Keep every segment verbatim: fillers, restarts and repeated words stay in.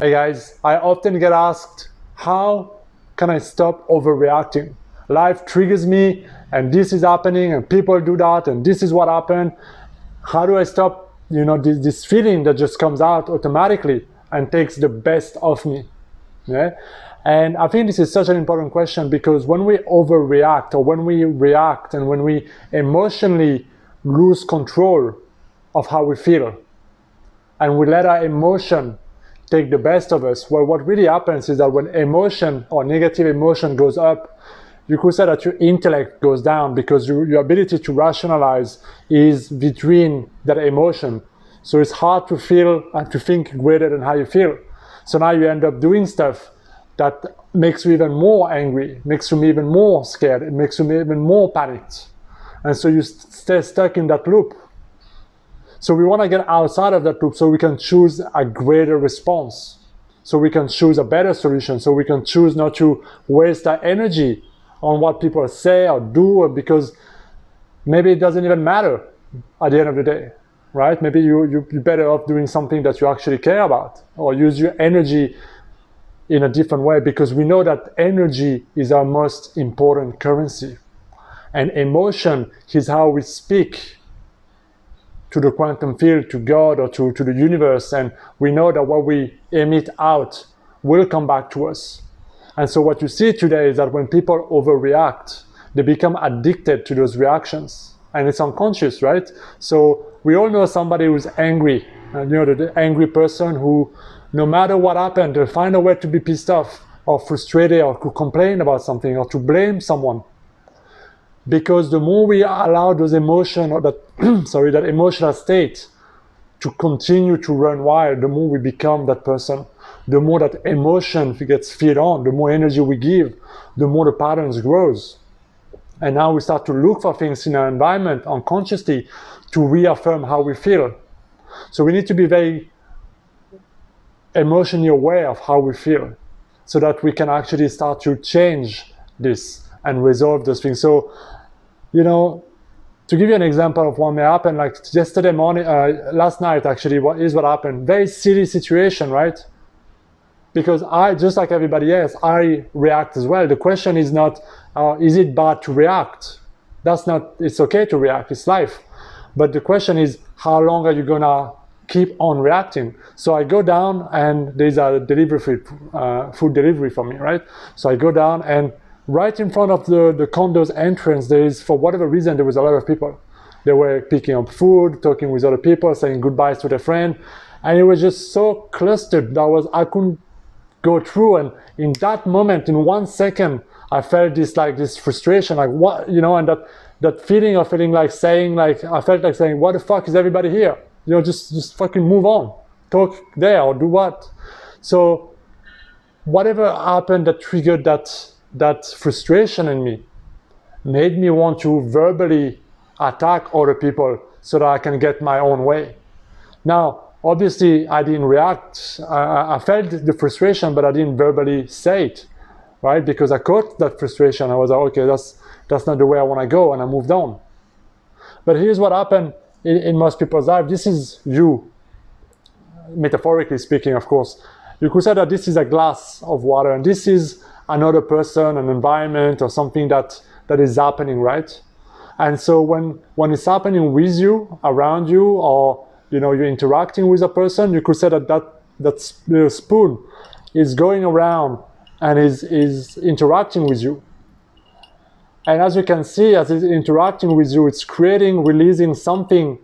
Hey guys, I often get asked, how can I stop overreacting? Life triggers me and this is happening and people do that and this is what happened. How do I stop, you know, this, this feeling that just comes out automatically and takes the best of me? Yeah? And I think this is such an important question, because when we overreact or when we react and when we emotionally lose control of how we feel and we let our emotion take the best of us, well, what really happens is that when emotion or negative emotion goes up, you could say that your intellect goes down, because your, your ability to rationalize is between that emotion. So it's hard to feel and to think greater than how you feel. So now you end up doing stuff that makes you even more angry, makes you even more scared, it makes you even more panicked. And so you st- stay stuck in that loop. So we want to get outside of that loop so we can choose a greater response, so we can choose a better solution, so we can choose not to waste our energy on what people say or do, or because maybe it doesn't even matter at the end of the day, right? Maybe you, you, you're better off doing something that you actually care about, or use your energy in a different way, because we know that energy is our most important currency. And emotion is how we speak to the quantum field, to God, or to, to the universe, and we know that what we emit out will come back to us. And so what you see today is that when people overreact, they become addicted to those reactions, and it's unconscious, right? So we all know somebody who's angry, and you know, the, the angry person who, no matter what happened, they'll find a way to be pissed off, or frustrated, or to complain about something, or to blame someone. Because the more we allow those emotion or that, sorry, that emotional state to continue to run wild, the more we become that person. The more that emotion gets fed on, the more energy we give, the more the patterns grows. And now we start to look for things in our environment unconsciously to reaffirm how we feel. So we need to be very emotionally aware of how we feel, so that we can actually start to change this and resolve those things. So, you know, to give you an example of what may happen, like yesterday morning, uh, last night actually, what is what happened? Very silly situation, right? Because I, just like everybody else, I react as well. The question is not, uh, is it bad to react? That's not, it's okay to react, it's life. But the question is, how long are you gonna keep on reacting? So I go down and there's a delivery, food, uh, food delivery for me, right? So I go down, and right in front of the, the condo's entrance, there is, for whatever reason, there was a lot of people. They were picking up food, talking with other people, saying goodbyes to their friend. And it was just so clustered that I, was, I couldn't go through. And in that moment, in one second, I felt this like this frustration, like what, you know, and that, that feeling of feeling like saying, like, I felt like saying, what the fuck is everybody here? You know, just, just fucking move on. Talk there or do what? So whatever happened that triggered that, that frustration in me made me want to verbally attack other people so that I can get my own way. Now, obviously, I didn't react. I, I felt the frustration, but I didn't verbally say it, right? Because I caught that frustration. I was like, okay, that's, that's not the way I want to go, and I moved on. But here's what happened in, in most people's lives. This is you, metaphorically speaking, of course. You could say that this is a glass of water, and this is another person, an environment, or something that, that is happening, right? And so when, when it's happening with you, around you, or you know, you're interacting with a person, you could say that that, that little spoon is going around and is, is interacting with you. And as you can see, as it's interacting with you, it's creating, releasing something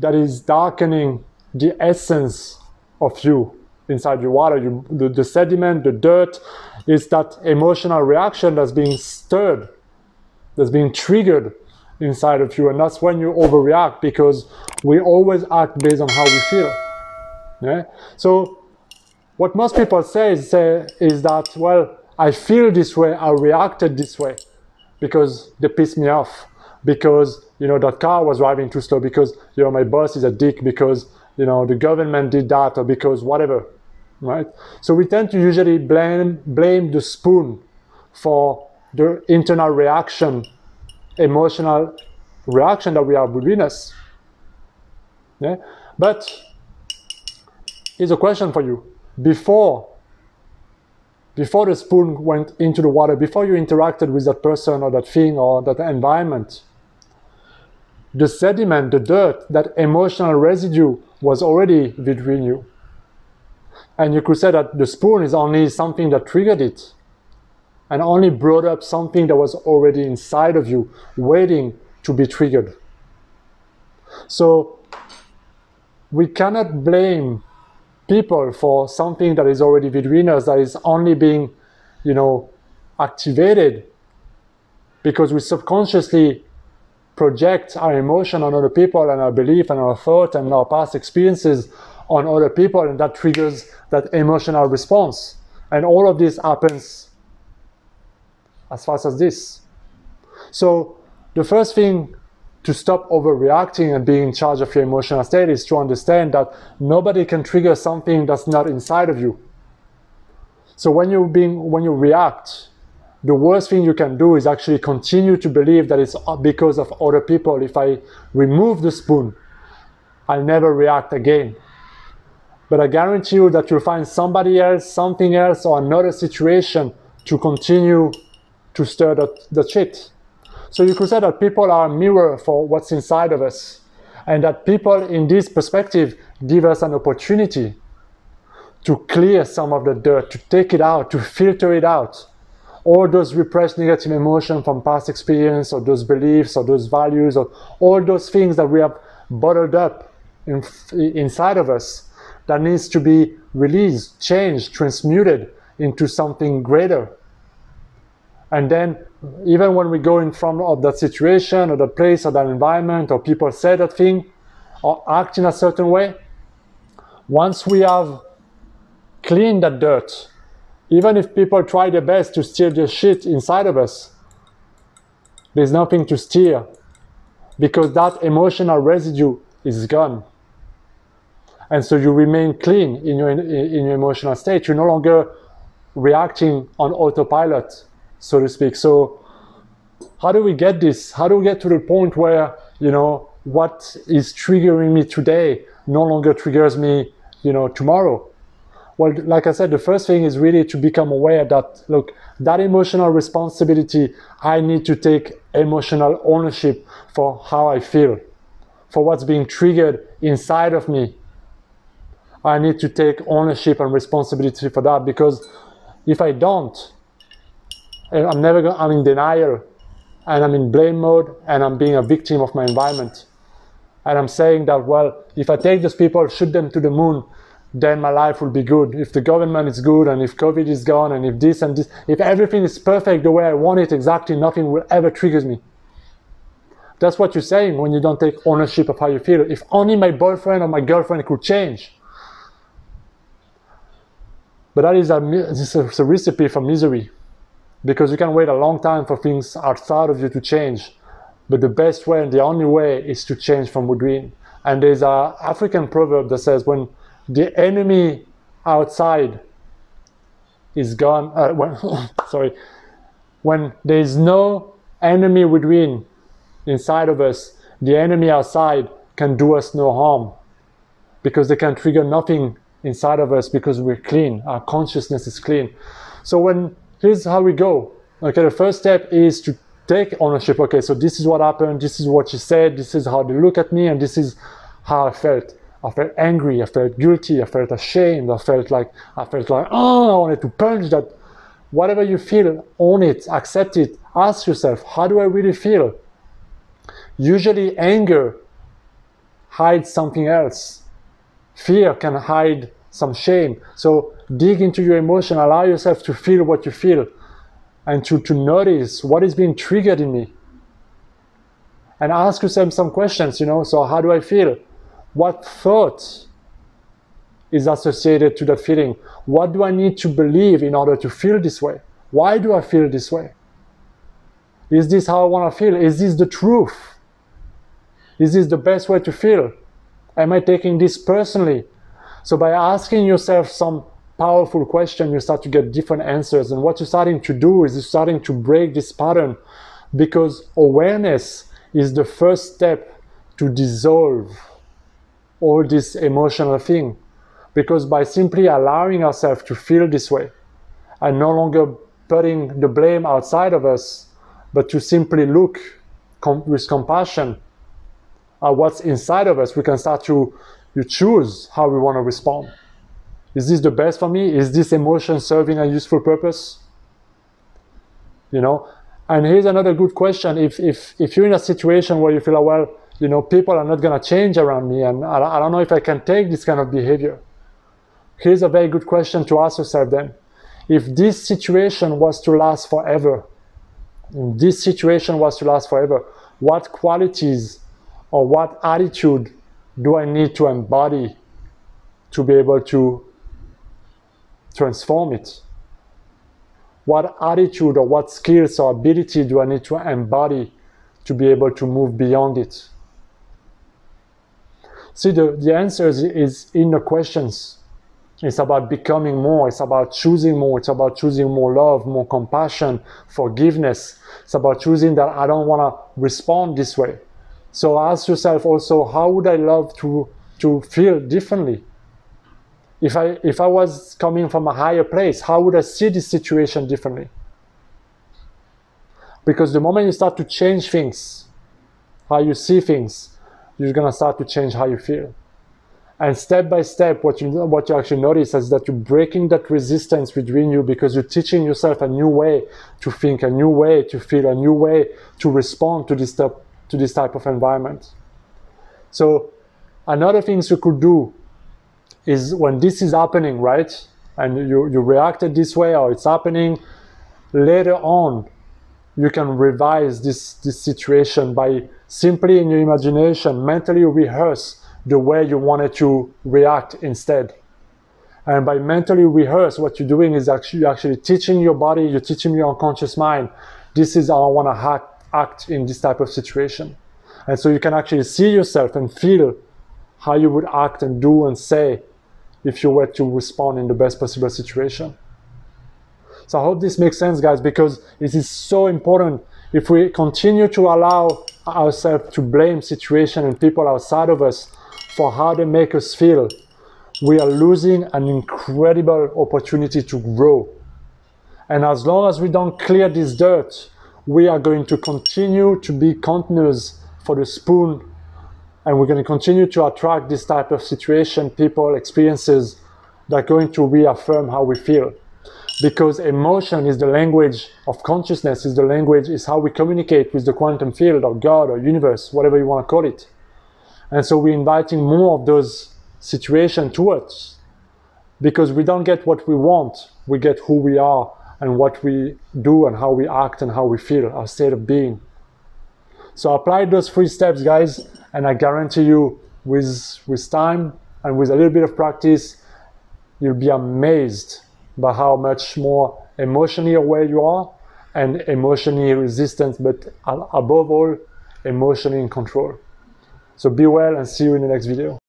that is darkening the essence of you. Inside your water, you, the, the sediment, the dirt, is that emotional reaction that's being stirred, that's being triggered inside of you. And that's when you overreact, because we always act based on how we feel. Yeah? So what most people say is, say is that, well, I feel this way, I reacted this way because they pissed me off, because, you know, that car was driving too slow, because, you know, my boss is a dick, because, you know, the government did that, or because whatever, right? So we tend to usually blame, blame the spoon for the internal reaction, emotional reaction that we have within us. Yeah? But Here's a question for you. Before, before the spoon went into the water, before you interacted with that person or that thing or that environment, the sediment, the dirt, that emotional residue was already between you. And you could say that the spoon is only something that triggered it and only brought up something that was already inside of you, waiting to be triggered. So we cannot blame people for something that is already between us, that is only being, you know, activated because we subconsciously project our emotion on other people and our belief and our thought and our past experiences on other people, and that triggers that emotional response. And all of this happens as fast as this. So the first thing to stop overreacting and being in charge of your emotional state is to understand that nobody can trigger something that's not inside of you. So when you being, when you react, the worst thing you can do is actually continue to believe that it's because of other people. If I remove the spoon, I'll never react again. But I guarantee you that you'll find somebody else, something else, or another situation to continue to stir that, that shit. So you could say that people are a mirror for what's inside of us, and that people in this perspective give us an opportunity to clear some of the dirt, to take it out, to filter it out. All those repressed negative emotions from past experience, or those beliefs, or those values, or all those things that we have bottled up in, inside of us that needs to be released, changed, transmuted into something greater. And then even when we go in front of that situation, or that place, or that environment, or people say that thing, or act in a certain way, once we have cleaned that dirt, even if people try their best to steer the shit inside of us, there's nothing to steer, because that emotional residue is gone. And so you remain clean in your, in your emotional state. You're no longer reacting on autopilot, so to speak. So how do we get this? How do we get to the point where, you know, what is triggering me today no longer triggers me, you know, tomorrow? Well, like I said, the first thing is really to become aware that, look, that emotional responsibility, I need to take emotional ownership for how I feel, for what's being triggered inside of me. I need to take ownership and responsibility for that, because if I don't, I'm never gonna, I'm in denial, and I'm in blame mode, and I'm being a victim of my environment. And I'm saying that, well, if I take those people, shoot them to the moon, then my life will be good. If the government is good, and if COVID is gone, and if this and this, if everything is perfect the way I want it exactly, nothing will ever trigger me. That's what you're saying when you don't take ownership of how you feel. If only my boyfriend or my girlfriend could change. But that is a, this is a recipe for misery, because you can wait a long time for things outside of you to change. But the best way and the only way is to change from within. And there's an African proverb that says, when the enemy outside is gone, uh, when, sorry, when there is no enemy within, inside of us, the enemy outside can do us no harm, because they can trigger nothing inside of us, because we're clean, our consciousness is clean. So when, here's how we go. Okay, the first step is to take ownership. Okay, so this is what happened, this is what she said, this is how they look at me, and this is how I felt. I felt angry, I felt guilty, I felt ashamed, I felt like, I felt like, oh, I wanted to punch that. Whatever you feel, own it, accept it, ask yourself, how do I really feel? Usually anger hides something else. Fear can hide some shame. So dig into your emotion, allow yourself to feel what you feel, and to, to notice what is being triggered in me. And ask yourself some questions, you know, so how do I feel? What thought is associated to that feeling? What do I need to believe in order to feel this way? Why do I feel this way? Is this how I want to feel? Is this the truth? Is this the best way to feel? Am I taking this personally? So by asking yourself some powerful question, you start to get different answers. And what you're starting to do is you're starting to break this pattern, because awareness is the first step to dissolve all this emotional thing. because by simply allowing ourselves to feel this way and no longer putting the blame outside of us, but to simply look com- with compassion at what's inside of us, we can start to, to choose how we want to respond. Is this the best for me? Is this emotion serving a useful purpose? You know, and here's another good question. If, if, if you're in a situation where you feel, like, well, you know, people are not going to change around me, and I, I don't know if I can take this kind of behavior. Here's a very good question to ask yourself then. If this situation was to last forever, if this situation was to last forever, what qualities or what attitude do I need to embody to be able to transform it? What attitude or what skills or ability do I need to embody to be able to move beyond it? See, the, the answer is, is in the questions. It's about becoming more. It's about choosing more. It's about choosing more love, more compassion, forgiveness. It's about choosing that I don't want to respond this way. So ask yourself also, how would I love to, to feel differently? If I, if I was coming from a higher place, how would I see this situation differently? Because the moment you start to change things, how you see things, you're going to start to change how you feel. And step by step, what you, what you actually notice is that you're breaking that resistance between you, because you're teaching yourself a new way to think, a new way to feel, a new way to respond to this type, to this type of environment. So another things you could do is when this is happening, right? And you, you reacted this way or it's happening, later on, you can revise this, this situation by simply in your imagination, mentally rehearse the way you wanted to react instead. And by mentally rehearse, what you're doing is actually, you're actually teaching your body, you're teaching your unconscious mind, this is how I want to act in this type of situation. And so you can actually see yourself and feel how you would act and do and say if you were to respond in the best possible situation. So I hope this makes sense, guys, because it is so important. If we continue to allow ourselves to blame situations and people outside of us for how they make us feel, we are losing an incredible opportunity to grow. And as long as we don't clear this dirt, we are going to continue to be containers for the spoon, and we're going to continue to attract this type of situation, people, experiences that are going to reaffirm how we feel. Because emotion is the language of consciousness, is the language, is how we communicate with the quantum field or God or universe, whatever you want to call it. And so we're inviting more of those situations to us, because we don't get what we want, we get who we are and what we do and how we act and how we feel, our state of being. So apply those three steps, guys, and I guarantee you with, with time and with a little bit of practice, you'll be amazed by how much more emotionally aware you are and emotionally resistant, but above all, emotionally in control. So be well and see you in the next video.